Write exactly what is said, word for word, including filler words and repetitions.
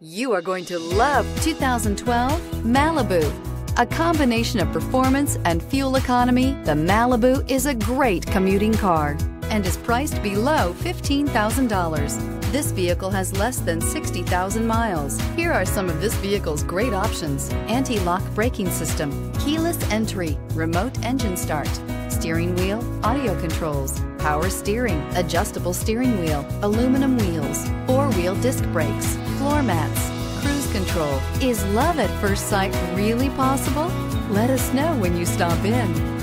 You are going to love two thousand twelve Malibu. A combination of performance and fuel economy, the Malibu is a great commuting car and is priced below fifteen thousand dollars. This vehicle has less than sixty thousand miles. Here are some of this vehicle's great options: anti-lock braking system, keyless entry, remote engine start, steering wheel audio controls, power steering, adjustable steering wheel, aluminum wheels, four-wheel disc brakes, floor mats, cruise control. Is love at first sight really possible? Let us know when you stop in.